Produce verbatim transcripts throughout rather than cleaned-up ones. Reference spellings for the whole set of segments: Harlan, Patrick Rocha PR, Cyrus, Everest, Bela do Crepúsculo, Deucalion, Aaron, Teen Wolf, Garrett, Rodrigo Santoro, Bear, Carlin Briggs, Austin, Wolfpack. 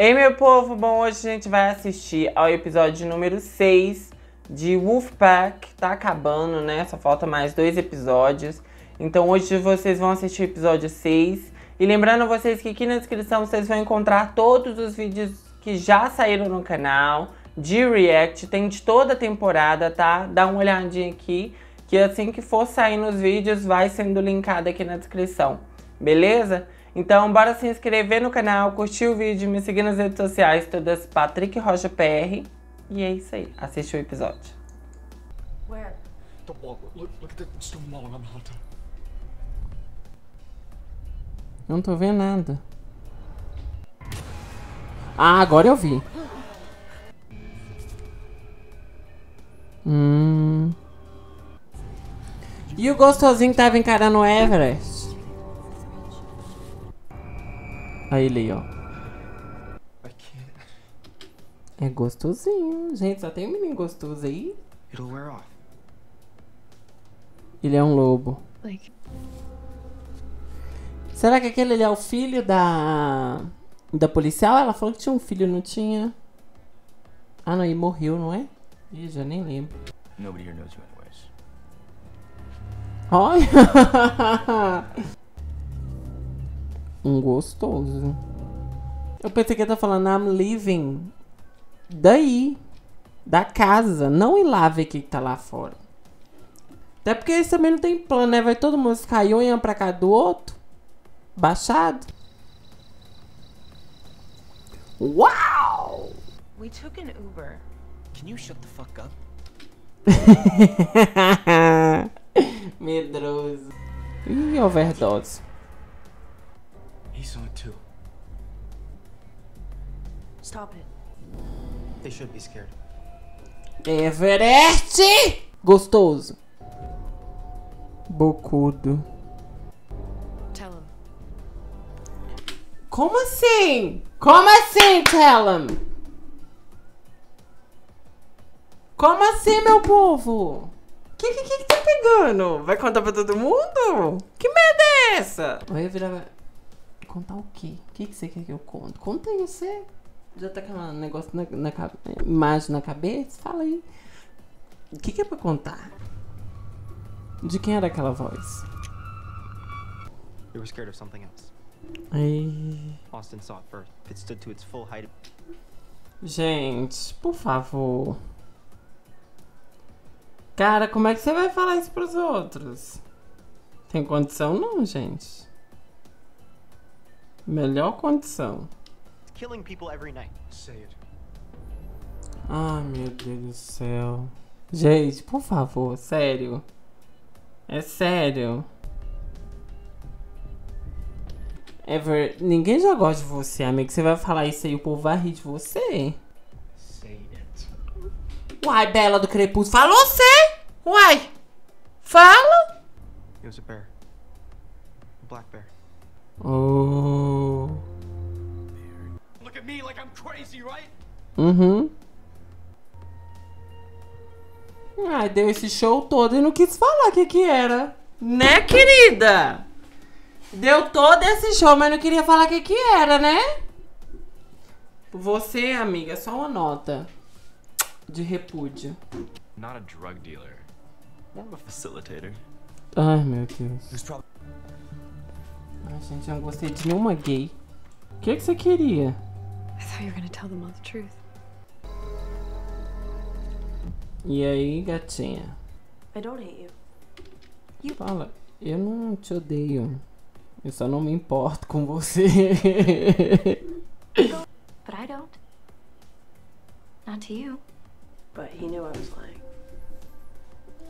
Ei, meu povo, bom, hoje a gente vai assistir ao episódio número seis de Wolfpack. Tá acabando, né? Só falta mais dois episódios. Então hoje vocês vão assistir o episódio seis. E lembrando vocês que aqui na descrição vocês vão encontrar todos os vídeos que já saíram no canal, de react, tem de toda a temporada, tá? Dá uma olhadinha aqui, que assim que for saindo os vídeos vai sendo linkado aqui na descrição, beleza? Então bora se inscrever no canal, curtir o vídeo, me seguir nas redes sociais todas, Patrick Rocha P R. E é isso aí, assiste o episódio. Where? The wall. Look, look at the stone wall on the hot top. Não tô vendo nada. Ah, agora eu vi. Hum. E o gostosinho que tava encarando o Everest. Aí ele, ó. É gostosinho. Gente, só tem um menino gostoso aí. Ele é um lobo. Será que aquele ali é o filho da... da policial? Ela falou que tinha um filho, não tinha? Ah, não, e morreu, não é? Ih, já nem lembro. Nobody here knows you anyways. Olha! Um gostoso. Eu pensei que ele tá falando, I'm leaving. Daí. Da casa. Não ir lá ver o que tá lá fora. Até porque isso também não tem plano, né? Vai todo mundo ficar olhando pra cá do outro. Baixado. Uau! We took an Uber. Can you shut the fuck up? Medroso. Ih, overdose. He saw it too. Stop it. They should be scared. Everest! Gostoso. Bocudo. Como assim? Como assim, Talon? Como assim, meu povo? Que que que tá pegando? Vai contar pra todo mundo? Que merda é essa? Vai virar... Contar o quê? O que que você quer que eu conte? Conta aí, você. Já tá com um negócio na, na, na imagem na cabeça? Fala aí. O que que é pra contar? De quem era aquela voz? You were scared of something else. Austin saw it first. It stood to its full height. Gente, por favor. Cara, como é que você vai falar isso pros outros? Tem condição não, gente. Melhor condição. Killing people every night. Say it. Ai, meu Deus do céu. Gente, por favor, sério. É sério. Ever, ninguém já gosta de você, amigo. Você vai falar isso aí, o povo vai rir de você. Say it. Uai, Bela do Crepúsculo. Falou você! Uai! Fala! It was a bear. A black bear. Oh. Look at me like I'm crazy, right? Uhum. Ai, deu esse show todo e não quis falar o que que era. Né, querida? Deu todo esse show, mas não queria falar o que que era, né? Você, amiga, só uma nota de repúdio. Not a drug dealer. More of a facilitator. Ai, meu Deus. Ai, gente, eu não gostei de nenhuma gay. O que que você queria? I thought you were gonna tell them all the truth. E aí, gatinha? I don't hate you. You... Fala, eu não te odeio. Eu só não me importo com você. But I don't. Not to you. But he knew I was lying.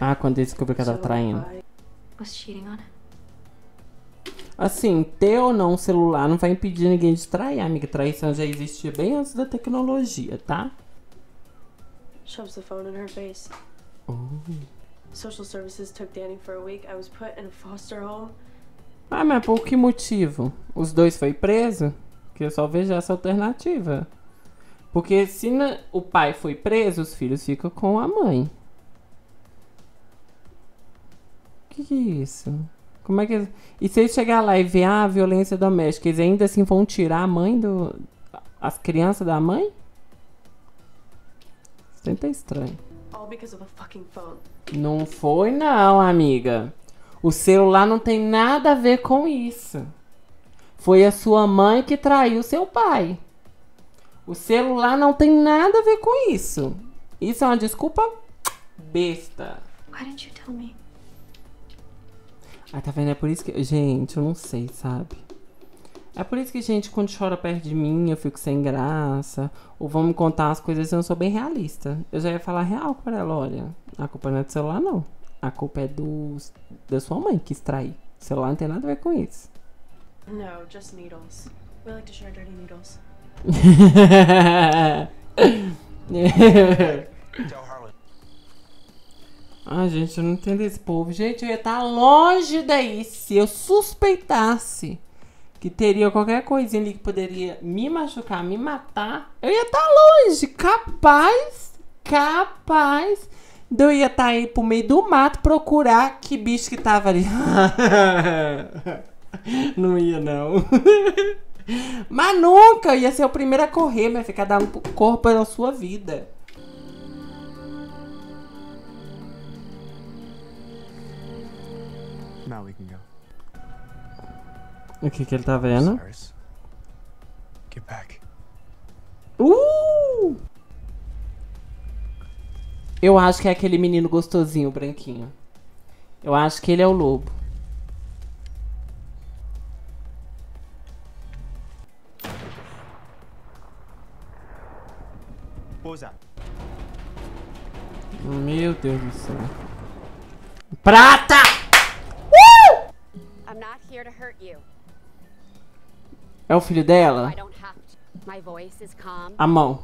Ah, quando ele descobriu que ela tava traindo. Was cheating on it. Assim, ter ou não um celular não vai impedir ninguém de trair, amiga. Traição já existia bem antes da tecnologia, tá? Shoves the phone in her face. Oh. Social services took Danny for a week. I was put in a foster home. Ah, mas por que motivo? Os dois foi preso? Que eu só vejo essa alternativa. Porque se na... o pai foi preso, os filhos ficam com a mãe. Que que é isso? Como é que... E se eles chegarem lá e ver a violência doméstica, eles ainda assim vão tirar a mãe do... As crianças da mãe? Tenta estranho. Não foi não, amiga. O celular não tem nada a ver com isso. Foi a sua mãe que traiu seu pai. O celular não tem nada a ver com isso. Isso é uma desculpa besta. Por que você não me disse? Ah, tá vendo? É por isso que... Gente, eu não sei, sabe? É por isso que gente, quando chora perto de mim, eu fico sem graça. Ou vão me contar as coisas, eu não sou bem realista. Eu já ia falar real pra ela, olha, a culpa não é do celular, não. A culpa é do... da sua mãe que extrair. O celular não tem nada a ver com isso. Não, just needles. We like to share dirty needles. Ai, gente, eu não entendo esse povo. Gente, eu ia estar longe daí se eu suspeitasse que teria qualquer coisinha ali que poderia me machucar, me matar. Eu ia estar longe, capaz, capaz de eu ia estar aí pro meio do mato procurar que bicho que tava ali. Não ia, não. Mas nunca ia ser o primeiro a correr, mas ficar dando corpo pela sua vida. Now we can go. O que que ele tá vendo? Cyrus, get back. Uh! Eu acho que é aquele menino gostosinho, branquinho. Eu acho que ele é o lobo. Pousa. Meu Deus do céu. Prata! É o filho dela? A mão.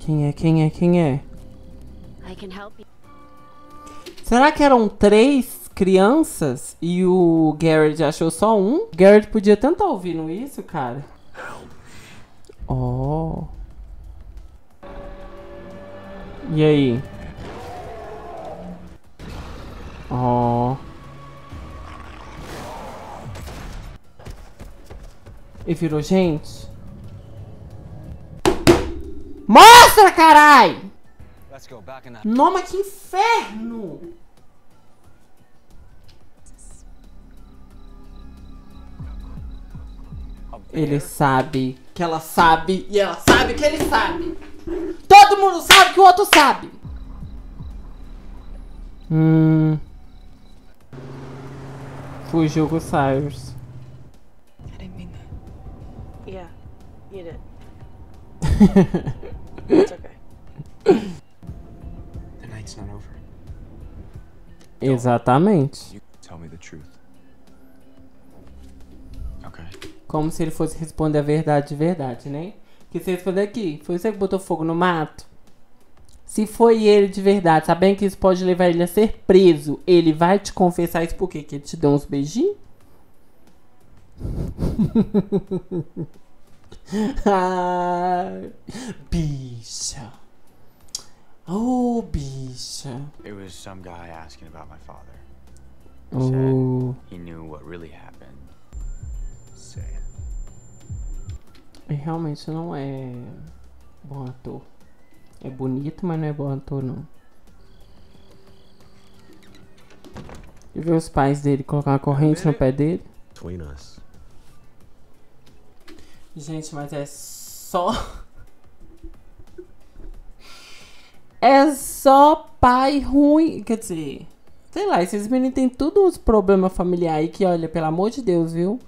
Quem é? Quem é? Quem é? Será que eram três crianças e o Garrett achou só um? Garrett podia tanto estar ouvindo isso, cara. Oh. E aí? Oh. E virou gente. Mostra, carai! Noma, que inferno! Ele sabe que ela sabe e ela sabe que ele sabe. Todo mundo sabe que o outro sabe. Hum. Fugiu com o Cyrus. Yeah, you did. It's okay. The night's not over. Exatamente. You tell me the truth. Okay. Como se ele fosse responder a verdade de verdade, né? Que você responder aqui, foi você que botou fogo no mato? Se foi ele de verdade, sabendo que isso pode levar ele a ser preso, ele vai te confessar isso por quê? Que ele te deu uns beijinhos? Ah, bicha. Oh, bicha. It was some guy asking about my father. He said he knew what really happened. Say. Ele realmente não é bom ator. É bonito, mas não é bom ator, não. E ver os pais dele colocar uma corrente no pé dele. Gente, mas é só... É só pai ruim. Quer dizer, sei lá, esses meninos têm todos os problemas familiares aí que, olha, pelo amor de Deus, viu?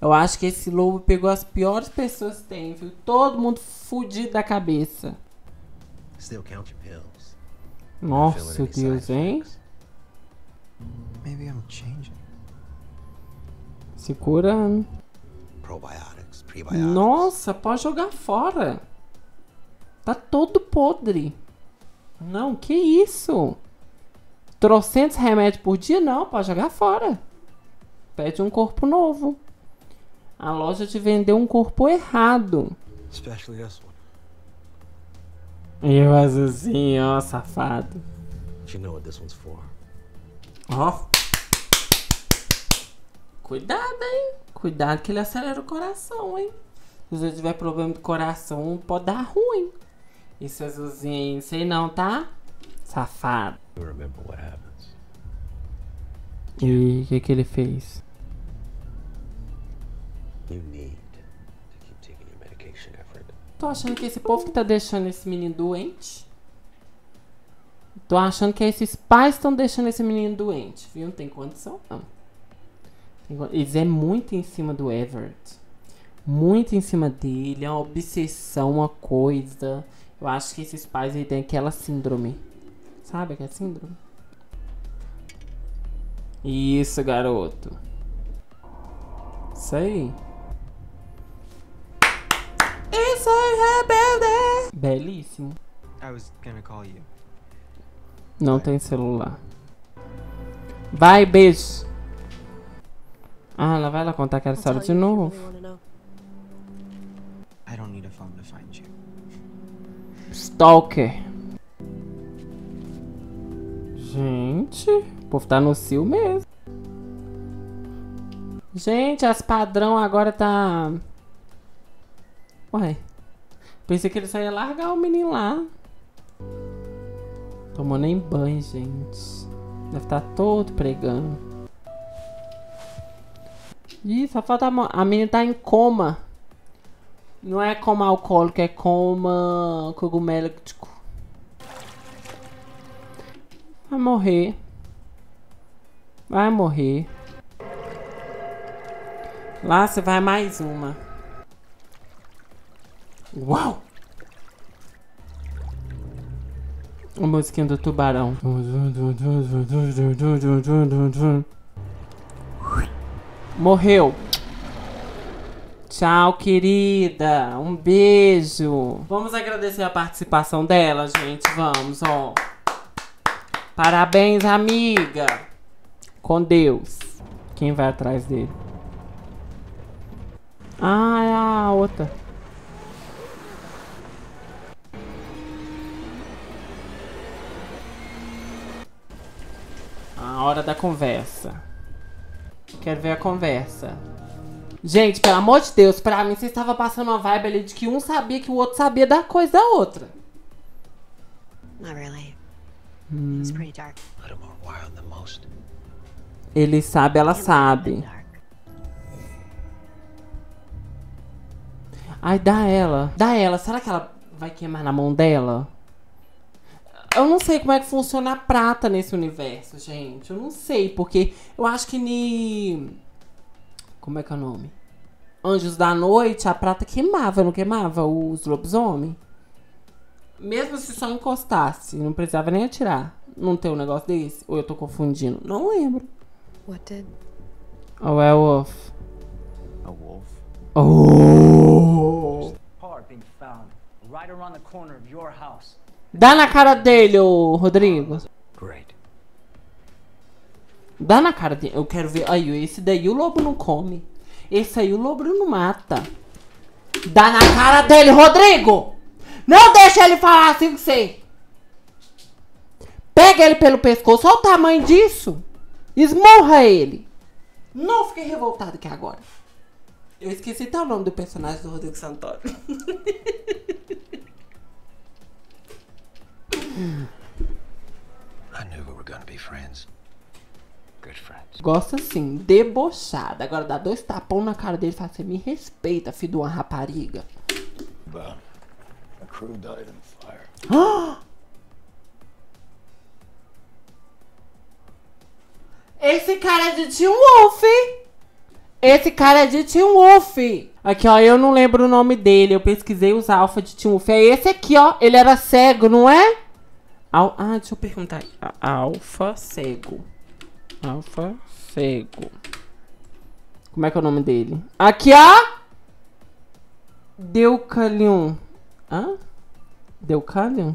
Eu acho que esse lobo pegou as piores pessoas que tem, viu? Todo mundo fudido da cabeça. Nossa, Deus, hein? Segura. Nossa, pode jogar fora. Tá todo podre. Não, que isso? Trocentos remédios por dia? Não, pode jogar fora. Pede um corpo novo. A loja te vendeu um corpo errado. Especially this one. E o azulzinho, ó, safado. You know what this one's for. Ó. Cuidado, hein? Cuidado que ele acelera o coração, hein? Se você tiver problema do coração, pode dar ruim. Isso, azulzinho, sei não, tá? Safado. E o que que ele fez? Tô achando que esse povo que tá deixando esse menino doente. Tô achando que esses pais estão deixando esse menino doente, viu? Não tem condição, não. Eles é muito em cima do Everett. Muito em cima dele. É uma obsessão, uma coisa. Eu acho que esses pais aí têm aquela síndrome. Sabe aquela síndrome? Isso, garoto. Isso aí. Isso aí, rebelde. Belíssimo. I was gonna call you. Não tem celular. Vai, beijo. Ah, ela vai lá contar que ela sabe de novo. I don't need a phone to find you. Stalker. Gente, o povo tá no cio mesmo. Gente, as padrão agora tá... Ué. Pensei que ele só ia largar o menino lá. Tomou nem banho, gente. Deve estar todo pregando. Ih, só falta a mão. A menina tá em coma. Não é coma alcoólico, é coma cogumelético. Vai morrer. Vai morrer. Lá você vai mais uma. Uau! A musiquinha do tubarão. Morreu. Tchau, querida. Um beijo. Vamos agradecer a participação dela, gente. Vamos, ó. Parabéns, amiga. Com Deus. Quem vai atrás dele? Ah, é a outra. A hora da conversa. Quero ver a conversa. Gente, pelo amor de Deus, pra mim, vocês estavam passando uma vibe ali de que um sabia que o outro sabia da coisa da outra. Hum. Ele sabe, ela sabe. Ai, dá ela. Dá ela. Será que ela vai queimar na mão dela? Eu não sei como é que funciona a prata nesse universo, gente. Eu não sei, porque eu acho que ni... Como é que é o nome? Anjos da Noite, a prata queimava, não queimava os lobisomens? Mesmo se só encostasse, não precisava nem atirar. Não tem um negócio desse? Ou eu tô confundindo? Não lembro. What did... A werewolf. A wolf. Oh! Right around the corner of your house. Dá na cara dele, ô Rodrigo. Great. Dá na cara dele. Eu quero ver. Aí, esse daí o lobo não come. Esse aí o lobo não mata. Dá na cara dele, Rodrigo! Não deixa ele falar assim com você. Pega ele pelo pescoço. Olha o tamanho disso. Esmurra ele. Não fiquei revoltado aqui agora. Eu esqueci até o nome do personagem do Rodrigo Santoro. I knew we were gonna be friends. Good friends. Gosta assim, debochada. Agora dá dois tapão na cara dele e fala assim: me respeita, filho de uma rapariga. But a crew died in fire. Esse cara é de Teen Wolf. Esse cara é de Teen Wolf. Aqui, ó, eu não lembro o nome dele. Eu pesquisei os alfa de Teen Wolf. É esse aqui, ó. Ele era cego, não é? Ah, deixa eu perguntar aí. Alfa cego. Alfa cego. Como é que é o nome dele? Aqui, ó! Deucalion. Hã? Deucalion?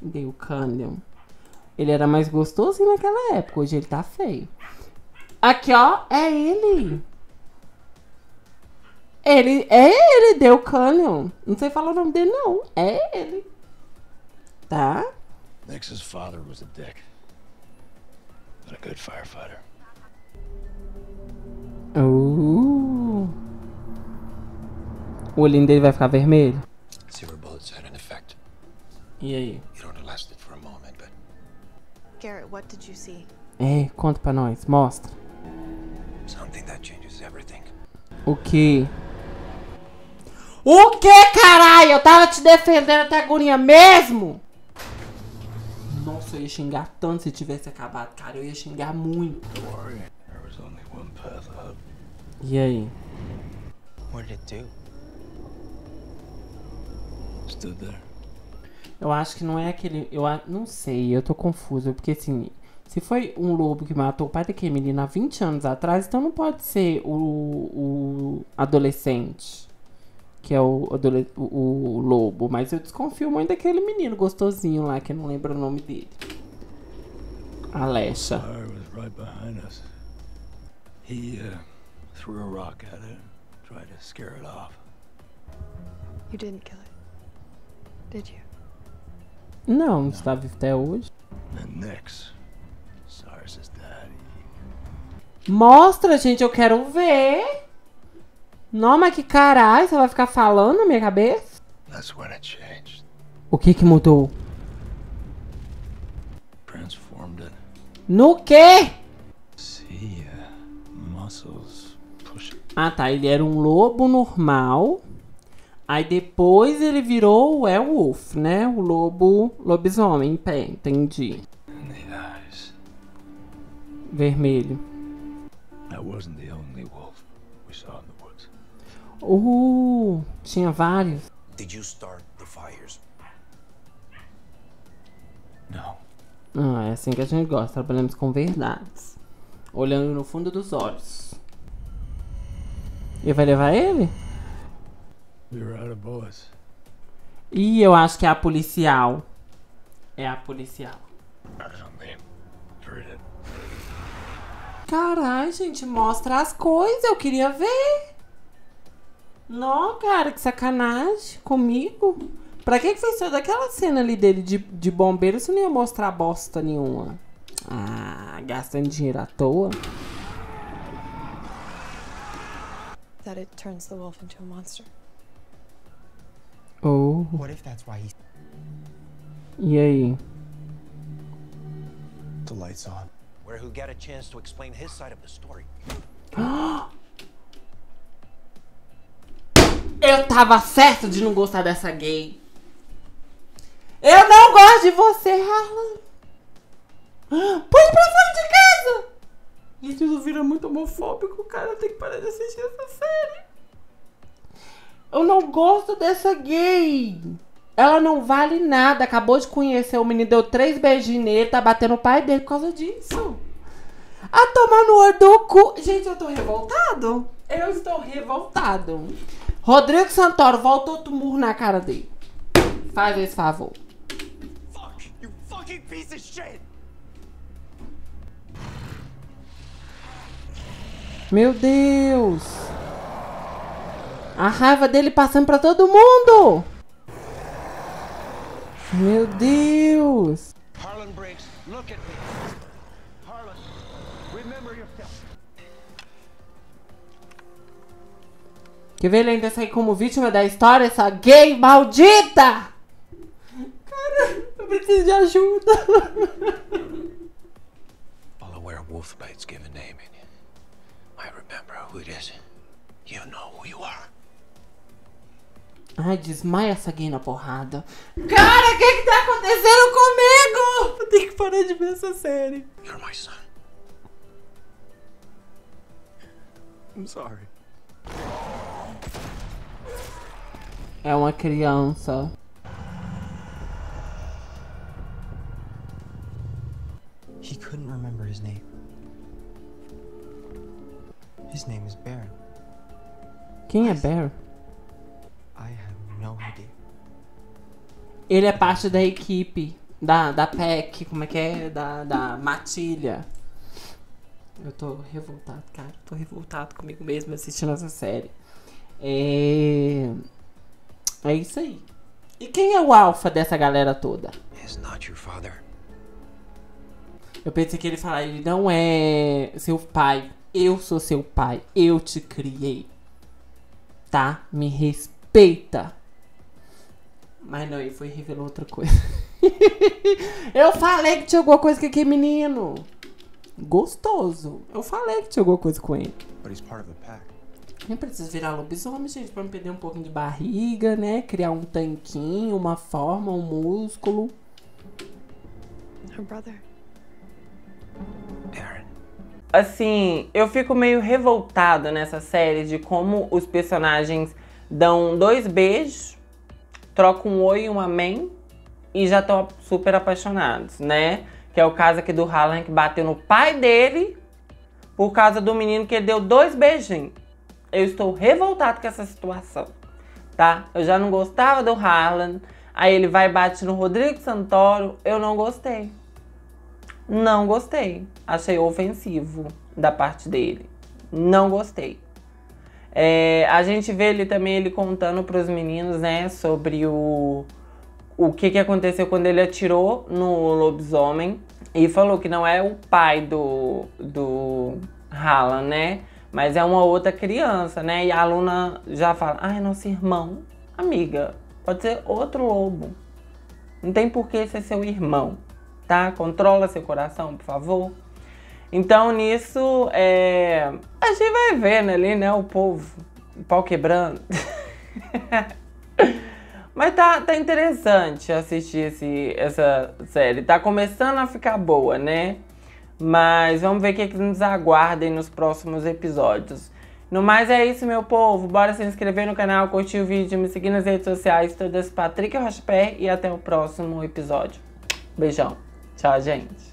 Deucalion. Ele era mais gostoso naquela época. Hoje ele tá feio. Aqui, ó. É ele. Ele. É ele, Deucalion. Não sei falar o nome dele, não. É ele. Tá? Nex's father was a dick, but a good firefighter. Uh. O olhinho dele vai ficar vermelho. E aí? Garrett, what did you see? Ei, conta pra nós, mostra. Something that changes everything. O que? O que, caralho? Eu tava te defendendo até a agonia mesmo? Nossa, eu ia xingar tanto se tivesse acabado, cara. Eu ia xingar muito. E aí? What did it do? Stood there. Eu acho que não é aquele... Eu a, não sei, eu tô confusa. Porque assim, se foi um lobo que matou o pai daquele menino há vinte anos atrás, então não pode ser o, o adolescente, que é o, o, o lobo. Mas eu desconfio muito daquele menino gostosinho lá, que eu não lembro o nome dele. Alexa. Não, não está vivo até hoje. Mostra, gente, eu quero ver. Não, mas que caralho, você vai ficar falando na minha cabeça? That's when it changed. O que que mudou? Transformed it. No quê? See, uh, muscles pushing. Ah tá, ele era um lobo normal. Aí depois ele virou o werewolf, né? O lobo, lobisomem, pé, entendi. And the eyes. Vermelho. I wasn't the only wolf we saw in the Uh, tinha vários. Did you start the fires? Não. Ah, é assim que a gente gosta. Trabalhamos com verdades. Olhando no fundo dos olhos. E vai levar ele? We're out of bullets. Ih, eu acho que é a policial. É a policial. Caralho, gente, mostra as coisas. Eu queria ver. Não, cara, que sacanagem comigo. Pra que que você saiu daquela cena ali dele de, de bombeiro? Você não ia mostrar bosta nenhuma. Ah, gastando dinheiro à toa. That it turns the wolf into a monster. Oh. What if that's why he... E aí? The lights on. Where he'll get a chance to explain his side of the story. Eu tava certo de não gostar dessa gay. Eu não gosto de você, Harlan. Põe pra fora de casa. Gente, isso vira muito homofóbico, cara. Eu tenho que parar de assistir essa série. Eu não gosto dessa gay. Ela não vale nada. Acabou de conhecer o menino, deu três beijinhos nele, tá batendo o pai dele por causa disso. A tomar no olho do cu. Gente, eu tô revoltado. Eu estou revoltado. Rodrigo Santoro, volta outro murro na cara dele. Faz esse favor. Fuck, you fucking piece of shit. Meu Deus. A raiva dele passando pra todo mundo. Meu Deus. Carlin Briggs, look at me. Harlan, remember yourself. Quer ver ele ainda sair como vítima da história, essa gay maldita? Cara, eu preciso de ajuda. All aware wolf bites give a name in it. I remember who it is. You know who you are. Ai, desmaia essa gay na porrada. Cara, o que que tá acontecendo comigo? Eu tenho que parar de ver essa série. You're my son. I'm sorry. É uma criança. He couldn't remember his name. His name is Bear. Quem é Bear? I have no idea. Ele é parte da equipe da da P E C, como é que é? Da da matilha. Eu tô revoltado, cara. Tô revoltado comigo mesmo assistindo essa série. É... É isso aí. E quem é o alfa dessa galera toda? Eu pensei que ele falaria, ele não é seu pai. Eu sou seu pai. Eu te criei. Tá? Me respeita. Mas não, ele foi e revelou outra coisa. Eu falei que tinha alguma coisa com aquele menino. Gostoso. Eu falei que tinha alguma coisa com ele. Nem precisa virar lobisomem, gente, pra não perder um pouquinho de barriga, né? Criar um tanquinho, uma forma, um músculo. Her brother. Aaron. Assim, eu fico meio revoltada nessa série de como os personagens dão dois beijos, trocam um oi e um amém e já estão super apaixonados, né? Que é o caso aqui do Harlan, que bateu no pai dele por causa do menino que ele deu dois beijinhos. Eu estou revoltado com essa situação, tá? Eu já não gostava do Harlan, aí ele vai e bate no Rodrigo Santoro, eu não gostei. Não gostei. Achei ofensivo da parte dele. Não gostei. É, a gente vê ele também, ele contando pros meninos, né, sobre o, o que, que aconteceu quando ele atirou no lobisomem. E falou que não é o pai do, do Harlan, né? Mas é uma outra criança, né? E a aluna já fala, ai, ah, é nosso irmão. Amiga, pode ser outro lobo. Não tem por que ser seu irmão, tá? Controla seu coração, por favor. Então, nisso, é... a gente vai vendo ali, né? O povo, o pau quebrando. Mas tá, tá interessante assistir esse, essa série. Tá começando a ficar boa, né? Mas vamos ver o que, que nos aguardem nos próximos episódios. No mais é isso, meu povo. Bora se inscrever no canal, curtir o vídeo, me seguir nas redes sociais, todas Patrick Rocha P R, e até o próximo episódio. Beijão. Tchau, gente.